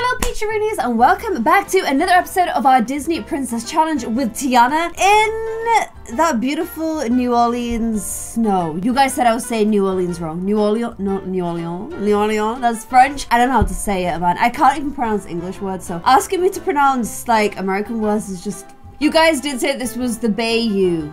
my little peacheroonies, and welcome back to another episode of our Disney Princess Challenge with Tiana in that beautiful New Orleans snow. You guys said I was saying New Orleans wrong. New Orleans, that's French. I don't know how to say it, man. I can't even pronounce English words, so asking me to pronounce like American words is just... You guys did say this was the Bayou.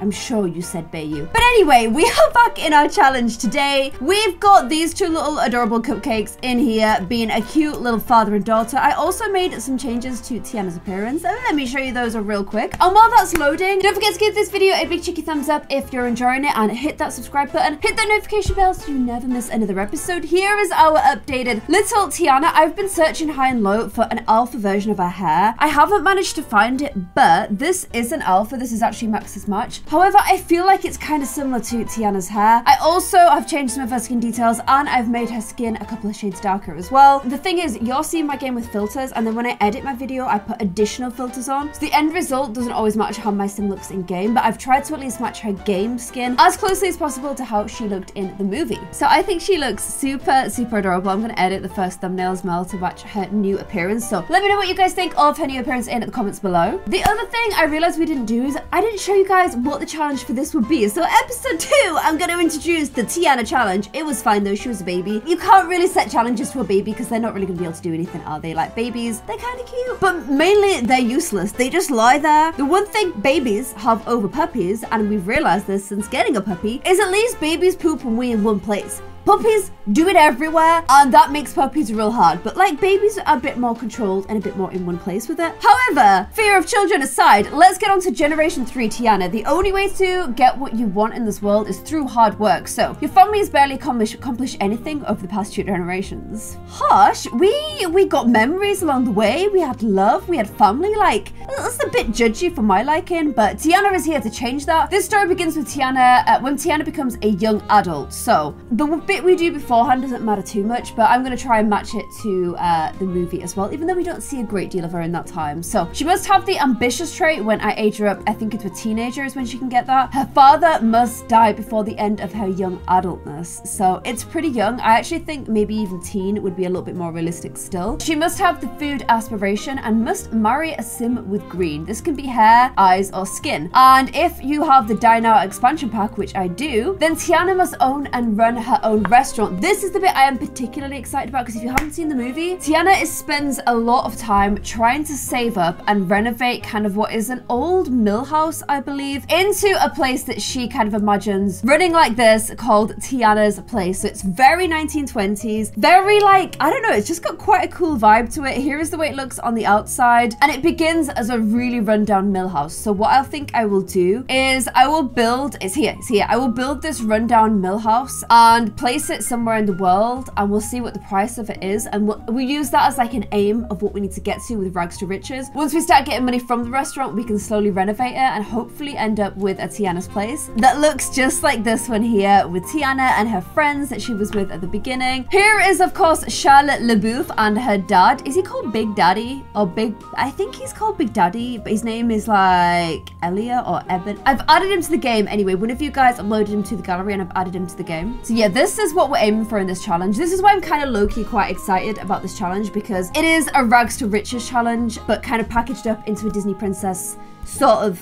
I'm sure you said Bayou. But anyway, we are back in our challenge today. We've got these two little adorable cupcakes in here, being a cute little father and daughter. I also made some changes to Tiana's appearance, and let me show you those real quick. And while that's loading, don't forget to give this video a big cheeky thumbs up if you're enjoying it, and hit that subscribe button, hit that notification bell so you never miss another episode. Here is our updated little Tiana. I've been searching high and low for an alpha version of her hair. I haven't managed to find it, but this isn't alpha, this is actually Max's match. However, I feel like it's kind of similar to Tiana's hair. I also have changed some of her skin details, and I've made her skin a couple of shades darker as well. The thing is, you're seeing my game with filters, and then when I edit my video, I put additional filters on. So the end result doesn't always match how my sim looks in game, but I've tried to at least match her game skin as closely as possible to how she looked in the movie. So I think she looks super, super adorable. I'm gonna edit the first thumbnail as well to match her new appearance. So let me know what you guys think of her new appearance in the comments below. The other thing I realized we didn't do is I didn't show you guys what the challenge for this would be. So episode 2, I'm going to introduce the Tiana challenge. It was fine though, she was a baby. You can't really set challenges to a baby because they're not really going to be able to do anything, are they? Like babies, they're kind of cute, but mainly they're useless. They just lie there. The one thing babies have over puppies, and we've realized this since getting a puppy, is at least babies poop and wee in one place. Puppies do it everywhere, and that makes puppies real hard, but like babies are a bit more controlled and a bit more in one place with it. However, fear of children aside, let's get on to Generation 3 Tiana. The only way to get what you want in this world is through hard work, so your family has barely accomplished anything over the past 2 generations. Harsh. We got memories along the way, we had love, we had family. Like, that's a bit judgy for my liking, but Tiana is here to change that. This story begins with Tiana when Tiana becomes a young adult, so the we do beforehand doesn't matter too much, but I'm going to try and match it to the movie as well, even though we don't see a great deal of her in that time. So she must have the ambitious trait when I age her up. I think it's with teenagers when she can get that. Her father must die before the end of her young adultness, so it's pretty young. I actually think maybe even teen would be a little bit more realistic still. She must have the food aspiration and must marry a sim with green. This can be hair, eyes, or skin. And if you have the Dine Out expansion pack, which I do, then Tiana must own and run her own restaurant. This is the bit I am particularly excited about, because if you haven't seen the movie, Tiana spends a lot of time trying to save up and renovate kind of what is an old mill house, I believe, into a place that she kind of imagines running like this, called Tiana's Place. So it's very 1920s, very like, I don't know, it's just got quite a cool vibe to it. Here is the way it looks on the outside, and it begins as a really rundown mill house. So what I think I will do is I will build, it's here, I will build this rundown mill house and place it somewhere in the world, and we'll see what the price of it is, and we'll use that as like an aim of what we need to get to with rags to riches. Once we start getting money from the restaurant, we can slowly renovate it and hopefully end up with a Tiana's Place that looks just like this one here, with Tiana and her friends that she was with at the beginning. Here is of course Charlotte LaBouff and her dad. Is he called Big Daddy or Big? I think he's called Big Daddy, but his name is like Elia or Eben. I've added him to the game anyway. One of you guys uploaded him to the gallery and I've added him to the game. So yeah, this is what we're aiming for in this challenge. This is why I'm kind of low-key quite excited about this challenge, because it is a rags to riches challenge, but kind of packaged up into a Disney princess sort of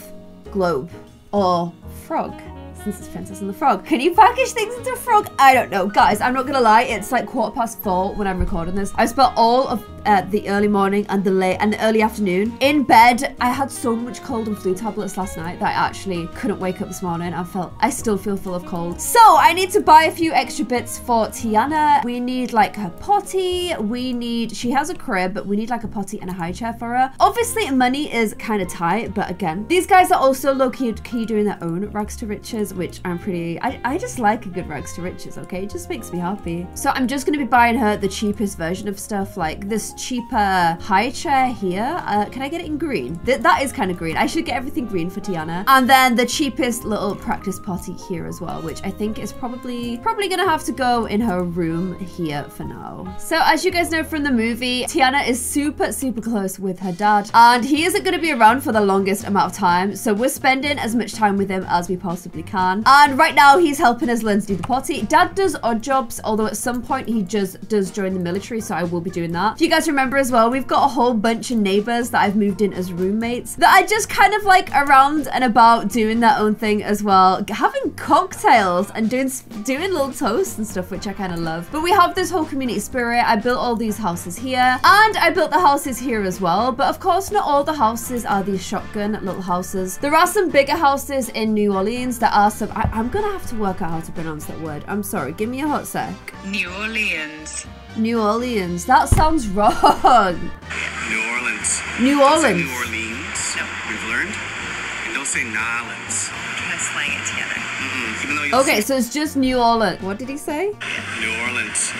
globe or frog, since it's Princess and the Frog. Can you package things into a frog? I don't know. Guys, I'm not gonna lie, it's like 4:15 when I'm recording this. I spent all of the early morning and the late and the early afternoon in bed. I had so much cold and flu tablets last night that I actually couldn't wake up this morning. I still feel full of cold. So I need to buy a few extra bits for Tiana. We need like her potty. She has a crib, but we need like a potty and a high chair for her. Obviously money is kind of tight, but again, these guys are also low-key doing their own rags to riches, which I'm pretty, I just like a good rags to riches, okay? It just makes me happy. So I'm just gonna be buying her the cheapest version of stuff, like this cheaper high chair here. Can I get it in green? That is kind of green. I should get everything green for Tiana. And then the cheapest little practice potty here as well, which I think is probably gonna have to go in her room here for now. So as you guys know from the movie, Tiana is super, super close with her dad, and he isn't gonna be around for the longest amount of time. So we're spending as much time with him as we possibly can. And right now he's helping us learn to do the potty. Dad does odd jobs, although at some point he just does join the military, so I will be doing that. If you guys guys remember as well, we've got a whole bunch of neighbors that I've moved in as roommates that are just kind of like around and about doing their own thing as well, having cocktails and doing little toasts and stuff, which I kind of love. But we have this whole community spirit. I built all these houses here, and I built the houses here as well. But of course, not all the houses are these shotgun little houses. There are some bigger houses in New Orleans that are some... I'm gonna have to work out how to pronounce that word. I'm sorry, give me a hot sec. New Orleans. New Orleans. That sounds wrong. Yeah, New Orleans. New Orleans. Don't say New Orleans. No. We've learned. And don't say Nolans. Let's slang it together. Mm-mm. Even though you'll okay, so it's just New Orleans. What did he say? Yeah. New Orleans.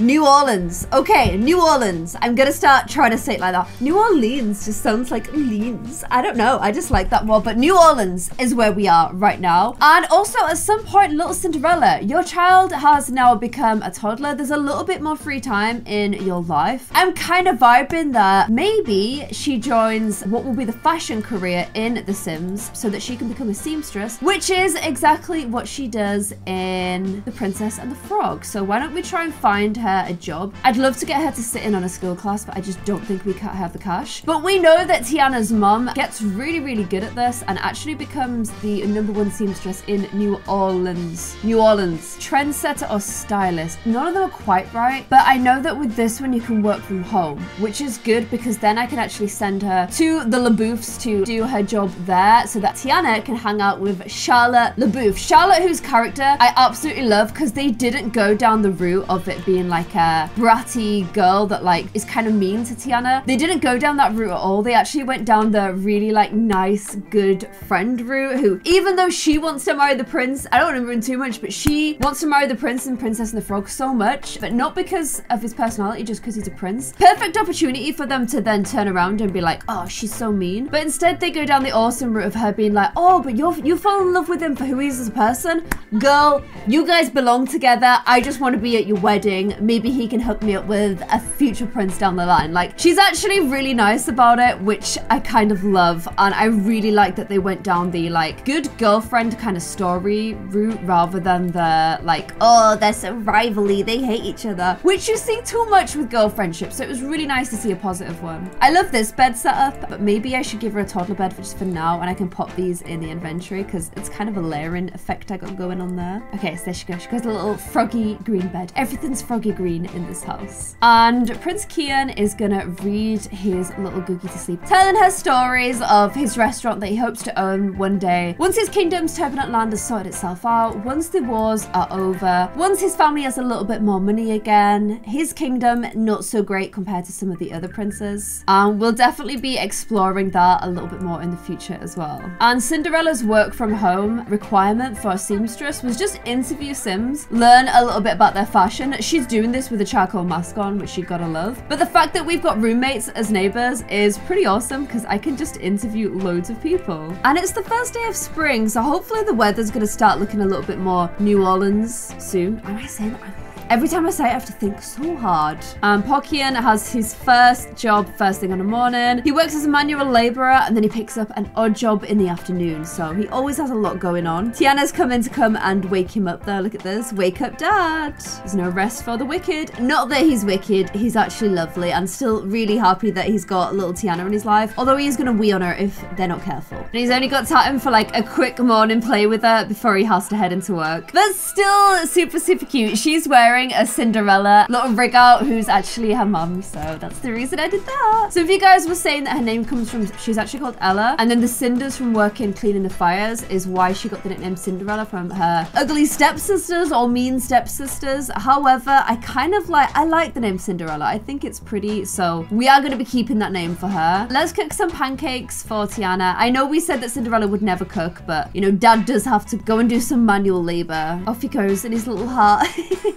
New Orleans. Okay, New Orleans. I'm gonna start trying to say it like that. New Orleans just sounds like leans. I don't know. I just like that more. But New Orleans is where we are right now. And also, at some point, little Cinderella, your child has now become a toddler. There's a little bit more free time in your life. I'm kind of vibing that maybe she joins what will be the fashion career in The Sims so that she can become a seamstress, which is exactly what she does in The Princess and the Frog. So why don't we try and find her a job? I'd love to get her to sit in on a school class, but I just don't think we have the cash. But we know that Tiana's mom gets really, really good at this and actually becomes the #1 seamstress in New Orleans. New Orleans. Trendsetter or stylist. None of them are quite right, but I know that with this one you can work from home, which is good because then I can actually send her to the LaBouffs to do her job there so that Tiana can hang out with Charlotte LaBouff. Charlotte, whose character I absolutely love because they didn't go down the route of it being like a bratty girl that like is kind of mean to Tiana. They didn't go down that route at all. They actually went down the really like nice, good friend route who, even though she wants to marry the prince, I don't want to ruin too much, but she wants to marry the prince and Princess and the Frog so much, but not because of his personality, just because he's a prince. Perfect opportunity for them to then turn around and be like, oh, she's so mean. But instead they go down the awesome route of her being like, oh, but you fell in love with him for who he is as a person. Girl, you guys belong together. I just want to be at your wedding. Maybe he can hook me up with a future prince down the line. Like, she's actually really nice about it, which I kind of love. And I really like that they went down the, like, good girlfriend kind of story route rather than the, like, oh, they're so rivalry, they hate each other, which you see too much with girl friendships. So it was really nice to see a positive one. I love this bed setup, but maybe I should give her a toddler bed just for now, and I can pop these in the inventory because it's kind of a layering effect I got going on there. Okay, so there she goes. She goes to a little froggy green bed. Everything's froggy green in this house. And Prince Kian is gonna read his little Googie to sleep, telling her stories of his restaurant that he hopes to own one day. Once his kingdom's turbulent land has sorted itself out, once the wars are over, once his family has a little bit more money again, his kingdom not so great compared to some of the other princes. And we'll definitely be exploring that a little bit more in the future as well. And Cinderella's work from home requirement for a seamstress was just interview Sims, learn a little bit about their fashion. She's doing this with a charcoal mask on, which you gotta love. But the fact that we've got roommates as neighbors is pretty awesome because I can just interview loads of people. And it's the first day of spring, so hopefully the weather's gonna start looking a little bit more New Orleans soon. Am I saying that? Every time I say it, I have to think so hard. Pokian has his first job first thing in the morning. He works as a manual laborer and then he picks up an odd job in the afternoon. So he always has a lot going on. Tiana's come in to come and wake him up though. Look at this. Wake up, Dad. There's no rest for the wicked. Not that he's wicked. He's actually lovely and still really happy that he's got little Tiana in his life. Although he is going to wee on her if they're not careful. And he's only got time for like a quick morning play with her before he has to head into work. But still super, super cute. She's wearing a Cinderella little rig out, who's actually her mum, so that's the reason I did that. So if you guys were saying that her name comes from, she's actually called Ella, and then the cinders from working cleaning the fires is why she got the nickname Cinderella from her ugly stepsisters or mean stepsisters. However, I like the name Cinderella. I think it's pretty, so we are going to be keeping that name for her. Let's cook some pancakes for Tiana. I know we said that Cinderella would never cook, but you know, Dad does have to go and do some manual labor. Off he goes in his little heart.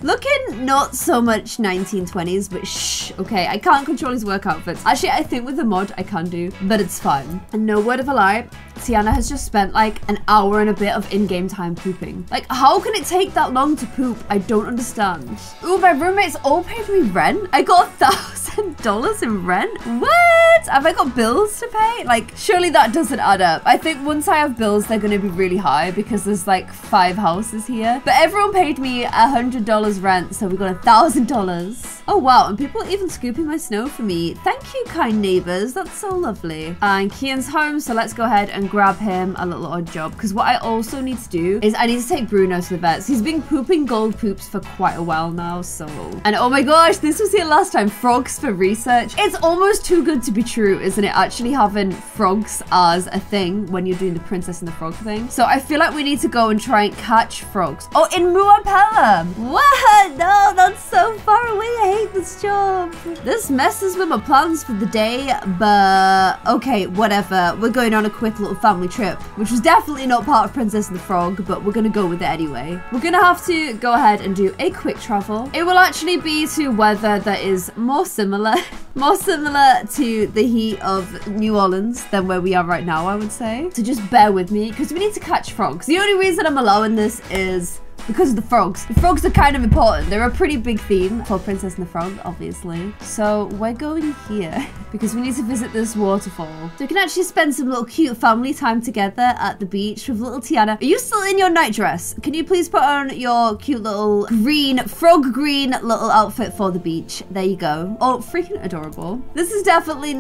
Look, not so much 1920s, but shh. Okay, I can't control his work outfits. Actually, I think with the mod I can do, but it's fine. And no word of a lie, Tiana has just spent like an hour and a bit of in-game time pooping. Like, how can it take that long to poop? I don't understand. Ooh, my roommates all paid me rent. I got $1,000 in rent. What? Have I got bills to pay? Like, surely that doesn't add up. I think once I have bills, they're gonna be really high because there's like 5 houses here. But everyone paid me $100 rent, so we got $1,000. Oh wow, and people are even scooping my snow for me. Thank you, kind neighbors. That's so lovely. And Kian's home, so let's go ahead and grab him a little odd job. Because what I also need to do is I need to take Bruno to the vets. He's been pooping gold poops for quite a while now, so... And oh my gosh, this was here last time. Frogs for research. It's almost too good to be true, isn't it? Actually having frogs as a thing when you're doing the Princess and the Frog thing. So I feel like we need to go and try and catch frogs. Oh, in Muapala! What? No, that's so far away. I hate this job. This messes with my plans for the day, but okay, whatever. We're going on a quick little family trip, which was definitely not part of Princess and the Frog, but we're gonna go with it anyway. We're gonna have to go ahead and do a quick travel. It will actually be to weather that is more similar to the heat of New Orleans than where we are right now, I would say. So just bear with me, because we need to catch frogs. The only reason I'm allowing this is because of the frogs. The frogs are kind of important. They're a pretty big theme for Princess and the Frog, obviously. So we're going here because we need to visit this waterfall. So we can actually spend some little cute family time together at the beach with little Tiana. Are you still in your nightdress? Can you please put on your cute little green, frog green little outfit for the beach? There you go. Oh, freaking adorable. This is definitely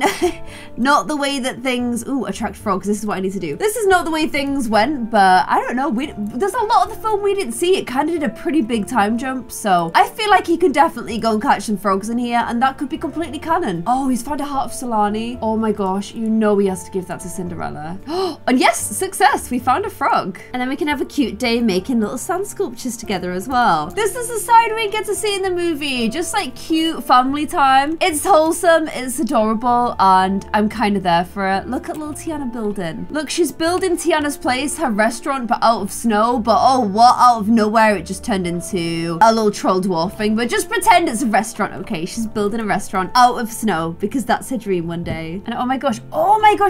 not the way that things, ooh, attract frogs. This is what I need to do. This is not the way things went, but I don't know. There's a lot of the film we didn't see. It kind of did a pretty big time jump, so I feel like he could definitely go and catch some frogs in here, and that could be completely canon. Oh, he's found a heart of Sulani. Oh my gosh, you know he has to give that to Cinderella. Oh, and yes, success, we found a frog. And then we can have a cute day making little sand sculptures together as well. This is the side we get to see in the movie, just like cute family time. It's wholesome, it's adorable, and I'm kind of there for it. Look at little Tiana building. Look, she's building Tiana's place, her restaurant, but out of snow, but oh, what, out of nowhere it just turned into a little troll dwarf thing, but just pretend it's a restaurant, okay? She's building a restaurant out of snow because that's her dream one day. And oh my gosh,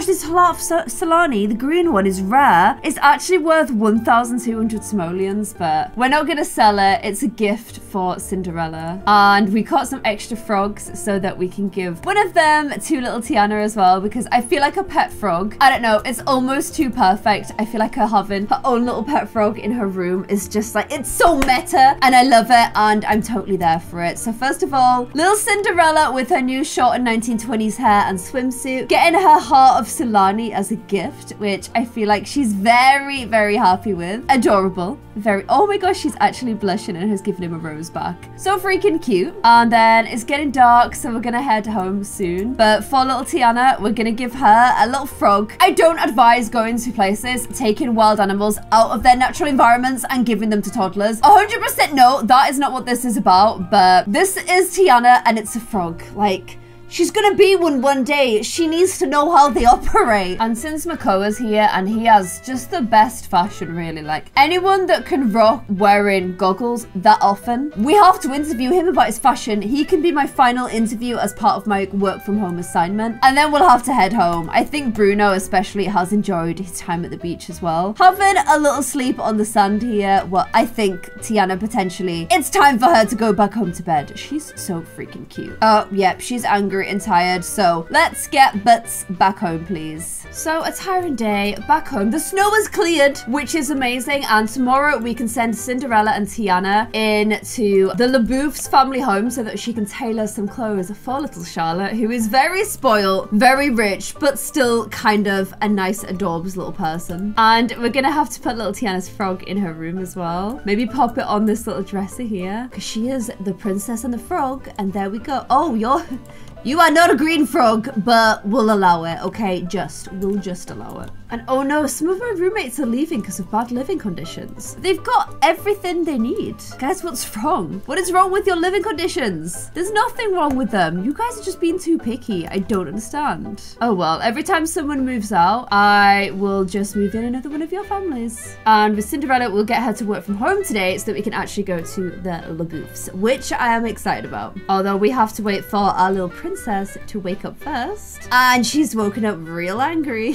this heart of Sulani, the green one, is rare. It's actually worth 1,200 simoleons, but we're not gonna sell it. It's a gift for Cinderella. And we caught some extra frogs so that we can give one of them to little Tiana as well, because I feel like a pet frog, I don't know, it's almost too perfect. I feel like her having her own little pet frog in her room is just like, it's so meta, and I love it, and I'm totally there for it. So first of all, little Cinderella with her new short and 1920s hair and swimsuit, getting her heart of Sulani as a gift, which I feel like she's very, very happy with. Adorable. Very, oh my gosh, she's actually blushing and has given him a rose back. So freaking cute. And then it's getting dark, so we're gonna head home soon. But for little Tiana, we're gonna give her a little frog. I don't advise going to places, taking wild animals out of their natural environments and giving them to toddlers. 100% no, that is not what this is about, but this is Tiana and it's a frog. Like, she's gonna be one day. She needs to know how they operate. And since Makoa's here and he has just the best fashion, really, like anyone that can rock wearing goggles that often, we have to interview him about his fashion. He can be my final interview as part of my work from home assignment. And then we'll have to head home. I think Bruno especially has enjoyed his time at the beach as well. Having a little sleep on the sand here. Well, I think Tiana potentially, it's time for her to go back home to bed. She's so freaking cute. Oh, yep, she's angry and tired, so let's get Butts back home, please. So a tiring day back home. The snow is cleared, which is amazing, and tomorrow we can send Cinderella and Tiana in to the LaBouff's family home so that she can tailor some clothes for little Charlotte, who is very spoiled, very rich, but still kind of a nice, adorbs little person. And we're gonna have to put little Tiana's frog in her room as well. Maybe pop it on this little dresser here, because she is the Princess and the Frog, and there we go. Oh, you are not a green frog, but we'll allow it, okay? We'll just allow it. And oh no, some of my roommates are leaving because of bad living conditions. They've got everything they need. Guys, what's wrong? What is wrong with your living conditions? There's nothing wrong with them. You guys are just being too picky. I don't understand. Oh well, every time someone moves out, I will just move in another one of your families. And with Cinderella, we'll get her to work from home today so that we can actually go to the LaBouffs, which I am excited about. Although we have to wait for our little princess to wake up first. And she's woken up real angry.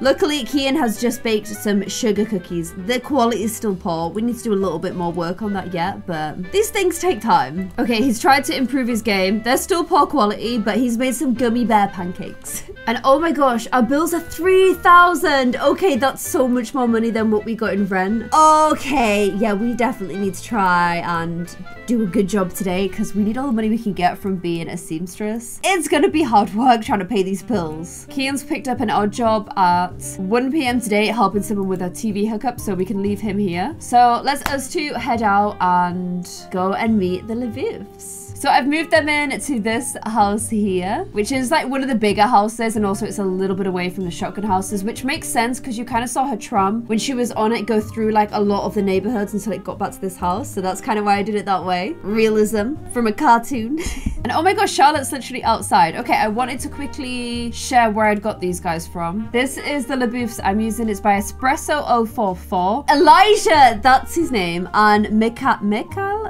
Look, Kian has just baked some sugar cookies. The quality is still poor. We need to do a little bit more work on that yet, but these things take time. Okay, he's tried to improve his game. They're still poor quality, but he's made some gummy bear pancakes. And oh my gosh, our bills are 3,000. Okay, that's so much more money than what we got in rent. Okay, yeah, we definitely need to try and do a good job today because we need all the money we can get from being a seamstress. It's gonna be hard work trying to pay these bills. Kian's picked up an odd job at 1 PM today helping someone with a TV hookup, so we can leave him here. So let's us two head out and go and meet the LaBouffs. So I've moved them in to this house here, which is like one of the bigger houses, and also it's a little bit away from the shotgun houses, which makes sense because you kind of saw her tram when she was on it go through like a lot of the neighborhoods until it got back to this house. So that's kind of why I did it that way. Realism from a cartoon. And oh my gosh, Charlotte's literally outside. Okay, I wanted to quickly share where I'd got these guys from. This is the LaBouffs I'm using. It's by Espresso 044. Elijah, that's his name, and Mika,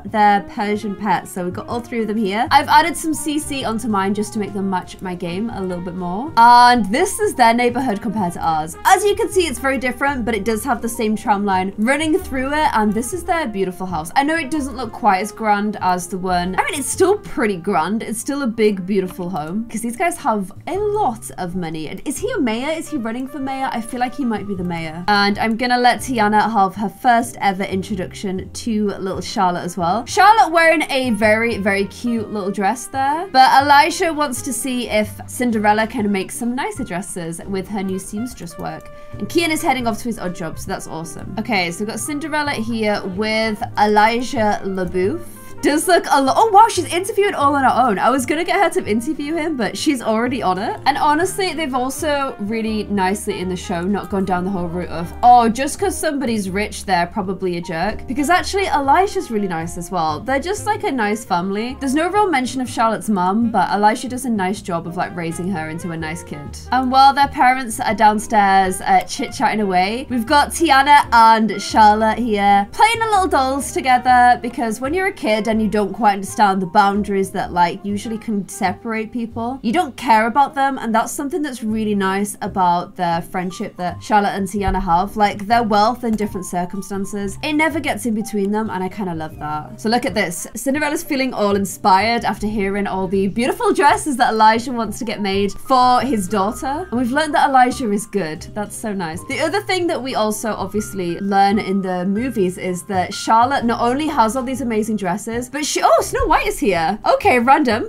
their Persian pet. So we've got all three them here. I've added some CC onto mine just to make them match my game a little bit more. And this is their neighborhood compared to ours. As you can see, it's very different, but it does have the same tram line running through it. And this is their beautiful house. I know it doesn't look quite as grand as the one. I mean, it's still pretty grand. It's still a big, beautiful home because these guys have a lot of money. And is he a mayor? Is he running for mayor? I feel like he might be the mayor. And I'm gonna let Tiana have her first ever introduction to little Charlotte as well. Charlotte wearing a very, very cute little dress there, but Elijah wants to see if Cinderella can make some nicer dresses with her new seamstress work. And Kian is heading off to his odd job, so that's awesome. Okay, so we've got Cinderella here with Elijah LaBouff. Does look a lot. Oh wow, she's interviewing all on her own. I was gonna get her to interview him, but she's already on it. And honestly, they've also really nicely in the show not gone down the whole route of, oh, just because somebody's rich, they're probably a jerk. Because actually, Elisha's really nice as well. They're just like a nice family. There's no real mention of Charlotte's mum, but Elisha does a nice job of like raising her into a nice kid. And while their parents are downstairs chit-chatting away, we've got Tiana and Charlotte here playing a little dolls together, because when you're a kid and you don't quite understand the boundaries that like usually can separate people, you don't care about them. And that's something that's really nice about their friendship that Charlotte and Tiana have, like their wealth and different circumstances. It never gets in between them, and I kind of love that. So look at this. Cinderella's feeling all inspired after hearing all the beautiful dresses that Elijah wants to get made for his daughter. And we've learned that Elijah is good. That's so nice. The other thing that we also obviously learn in the movies is that Charlotte not only has all these amazing dresses, but she, oh, Snow White is here. Okay, random.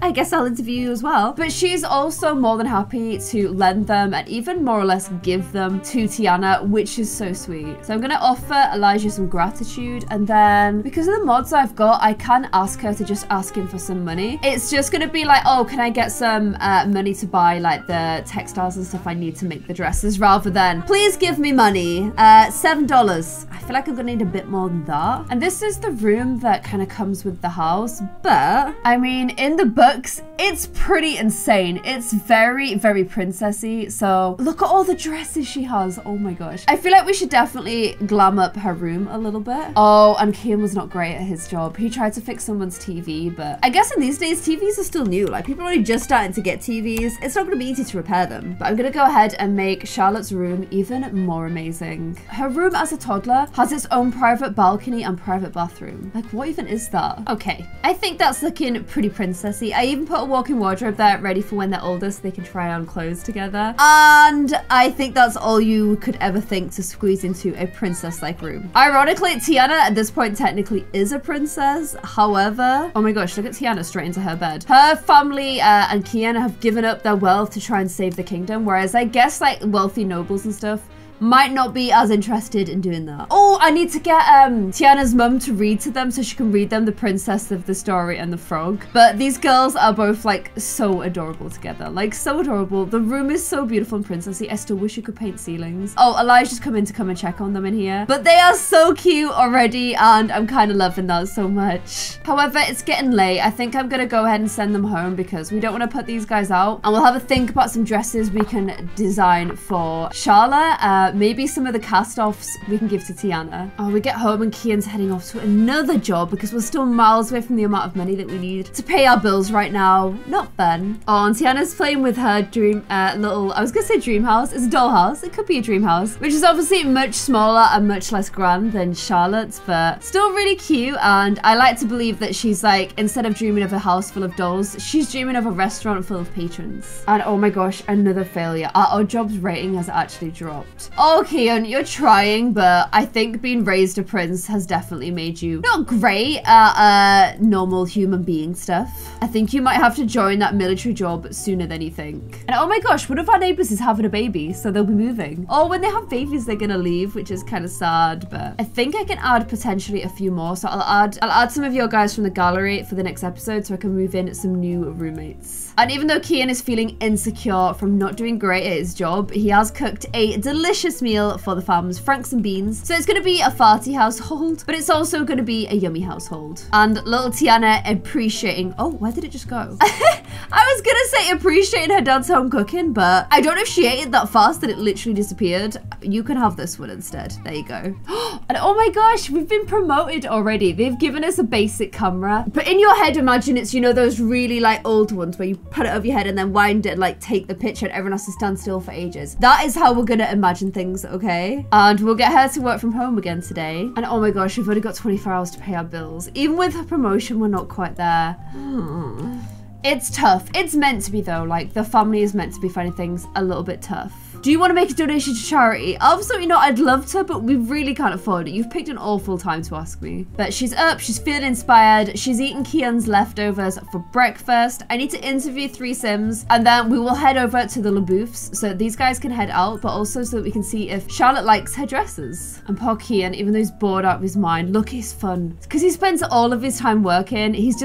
I guess I'll interview you as well. But she's also more than happy to lend them and even more or less give them to Tiana, which is so sweet. So I'm gonna offer Elijah some gratitude, and then because of the mods I've got, I can ask her to just ask him for some money. It's just gonna be like, oh, can I get some money to buy like the textiles and stuff I need to make the dresses, rather than please give me money, $7. I feel like I'm gonna need a bit more than that. And this is the room that kind of comes with the house, but I mean, in the books, it's pretty insane. It's very, very princessy. So look at all the dresses she has. Oh my gosh. I feel like we should definitely glam up her room a little bit. Oh, and Kian was not great at his job. He tried to fix someone's TV, but I guess in these days, TVs are still new. Like, people are only just starting to get TVs. It's not gonna be easy to repair them, but I'm gonna go ahead and make Charlotte's room even more amazing. Her room as a toddler has its own private balcony and private bathroom. Like, what even is that? Okay, I think that's looking pretty princessy. I even put a walk-in wardrobe there ready for when they're older so they can try on clothes together. And I think that's all you could ever think to squeeze into a princess-like room. Ironically, Tiana at this point technically is a princess. However, oh my gosh, look at Tiana straight into her bed. Her family and Kiana have given up their wealth to try and save the kingdom, whereas I guess like wealthy nobles and stuff might not be as interested in doing that. Oh, I need to get Tiana's mum to read to them so she can read them The Princess of the Story and the Frog. But these girls are both like so adorable together. Like, so adorable. The room is so beautiful and princessy. I still wish you could paint ceilings. Oh, Elijah's come in to come and check on them in here. But they are so cute already, and I'm kind of loving that so much. However, it's getting late. I think I'm gonna go ahead and send them home because we don't want to put these guys out. And we'll have a think about some dresses we can design for Charlotte. Maybe some of the cast-offs we can give to Tiana. Oh, we get home and Kian's heading off to another job because we're still miles away from the amount of money that we need to pay our bills right now. Not fun. Oh, and Tiana's playing with her dream, I was gonna say dream house. It's a dollhouse. It could be a dream house, which is obviously much smaller and much less grand than Charlotte's, but still really cute. And I like to believe that she's like, instead of dreaming of a house full of dolls, she's dreaming of a restaurant full of patrons. And oh my gosh, another failure. Our odd jobs rating has actually dropped. Oh, Kian, you're trying, but I think being raised a prince has definitely made you not great at normal human being stuff. I think you might have to join that military job sooner than you think. And oh my gosh, one of our neighbors is having a baby, so they'll be moving. Oh, when they have babies, they're gonna leave, which is kind of sad, but I think I can add potentially a few more. So I'll add some of your guys from the gallery for the next episode so I can move in some new roommates. And even though Kian is feeling insecure from not doing great at his job, he has cooked a delicious meal for the farm's Franks and Beans. So it's gonna be a farty household, but it's also gonna be a yummy household. And little Tiana appreciating, oh, where did it just go? I was gonna say appreciating her dad's home cooking, but I don't know if she ate it that fast that it literally disappeared. You can have this one instead. There you go. And oh my gosh, we've been promoted already. They've given us a basic camera, but in your head, imagine it's, you know, those really like old ones where you put it over your head and then wind it and like take the picture and everyone has to stand still for ages. That is how we're gonna imagine things, okay? And we'll get her to work from home again today. And oh my gosh, we've only got 24 hours to pay our bills. Even with her promotion, we're not quite there. It's tough. It's meant to be though. Like the family is meant to be finding things a little bit tough. Do you want to make a donation to charity? Absolutely not. I'd love to, but we really can't afford it. You've picked an awful time to ask me. But she's up. She's feeling inspired. She's eaten Kian's leftovers for breakfast. I need to interview 3 Sims and then we will head over to the LaBouffs so these guys can head out, but also so that we can see if Charlotte likes her dresses. And poor Kian, even though he's bored out of his mind, look, he's fun. Because he spends all of his time working. He's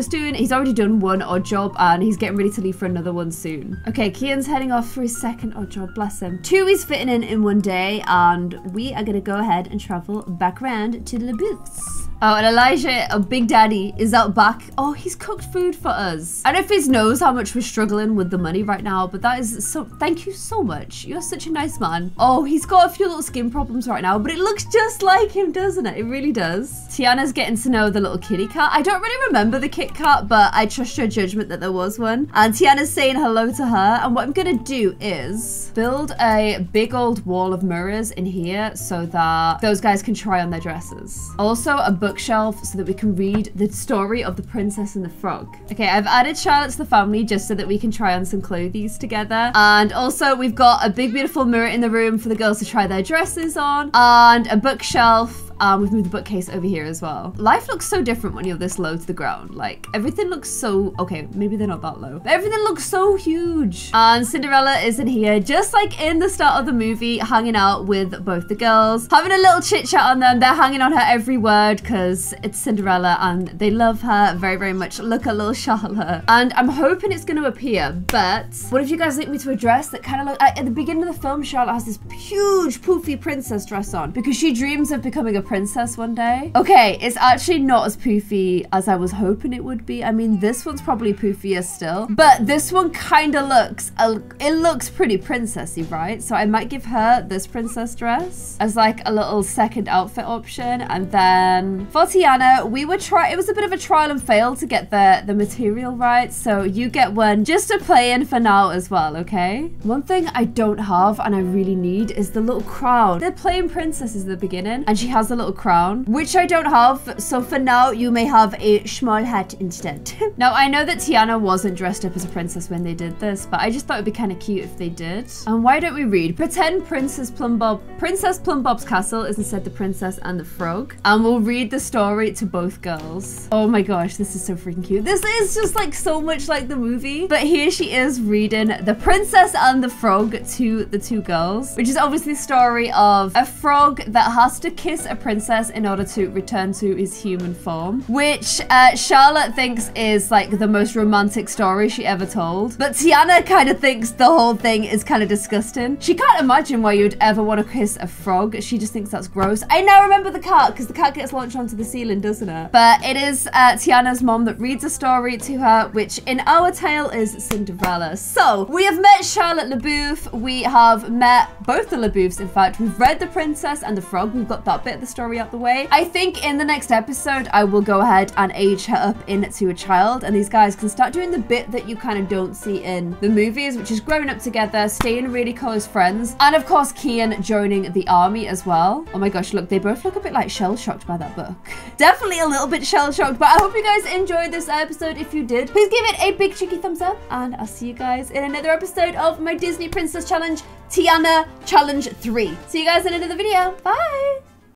already done one odd job and he's getting ready to leave for another one soon. Okay, Kian's heading off for his second odd job. Bless him. 2 is fitting in one day, and we are gonna go ahead and travel back around to the LaBouffs. Oh, and Elijah, oh, Big Daddy, is out back. Oh, he's cooked food for us. I don't know if he knows how much we're struggling with the money right now, but that is so, thank you so much. You're such a nice man. Oh, he's got a few little skin problems right now, but it looks just like him, doesn't it? It really does. Tiana's getting to know the little kitty cat. I don't really remember the Kit Kat, but I trust your judgment that there was one. And Tiana's saying hello to her. And what I'm gonna do is build a big old wall of mirrors in here so that those guys can try on their dresses. Also, a bookshelf so that we can read the story of the Princess and the Frog. Okay, I've added Charlotte to the family just so that we can try on some clothes together. And also we've got a big beautiful mirror in the room for the girls to try their dresses on, and a bookshelf. We've moved the bookcase over here as well. Life looks so different when you're this low to the ground. Like, everything looks so... Okay, maybe they're not that low. But everything looks so huge. And Cinderella is in here, just like in the start of the movie, hanging out with both the girls, having a little chit-chat on them. They're hanging on her every word because it's Cinderella and they love her very, very much. Look at little Charlotte. And I'm hoping it's going to appear, but what if you guys link me to a dress that kind of looks... At the beginning of the film, Charlotte has this huge, poofy princess dress on because she dreams of becoming a princess one day. Okay, it's actually not as poofy as I was hoping it would be. I mean, this one's probably poofier still, but this one kind of looks, it looks pretty princessy, right? So I might give her this princess dress as like a little second outfit option. And then for Tiana, it was a bit of a trial and fail to get the material right. So you get one just to play in for now as well, okay? One thing I don't have and I really need is the little crown. They're playing princesses at the beginning and she has a little crown, which I don't have, so for now you may have a small hat instead. Now I know that Tiana wasn't dressed up as a princess when they did this, but I just thought it'd be kind of cute if they did. And why don't we read? Pretend Princess Plumbob's castle is instead the Princess and the Frog, and we'll read the story to both girls. Oh my gosh, this is so freaking cute. This is just like so much like the movie, but here she is reading the Princess and the Frog to the two girls, which is obviously the story of a frog that has to kiss a princess princess in order to return to his human form, which Charlotte thinks is like the most romantic story she ever told. But Tiana kind of thinks the whole thing is kind of disgusting. She can't imagine why you'd ever want to kiss a frog. She just thinks that's gross. I now remember the cat, because the cat gets launched onto the ceiling, doesn't it? But it is Tiana's mom that reads a story to her, which in our tale is Cinderella. So we have met Charlotte LaBouff. We have met both the LaBouffs, in fact. We've read The Princess and the Frog. We've got that bit of the story out the way. I think in the next episode, I will go ahead and age her up into a child, and these guys can start doing the bit that you kind of don't see in the movies, which is growing up together, staying really close friends, and of course, Kian joining the army as well. Oh my gosh, look, they both look a bit like shell-shocked by that book. Definitely a little bit shell-shocked, but I hope you guys enjoyed this episode. If you did, please give it a big cheeky thumbs up, and I'll see you guys in another episode of my Disney Princess Challenge, Tiana Challenge 3. See you guys in another video. Bye!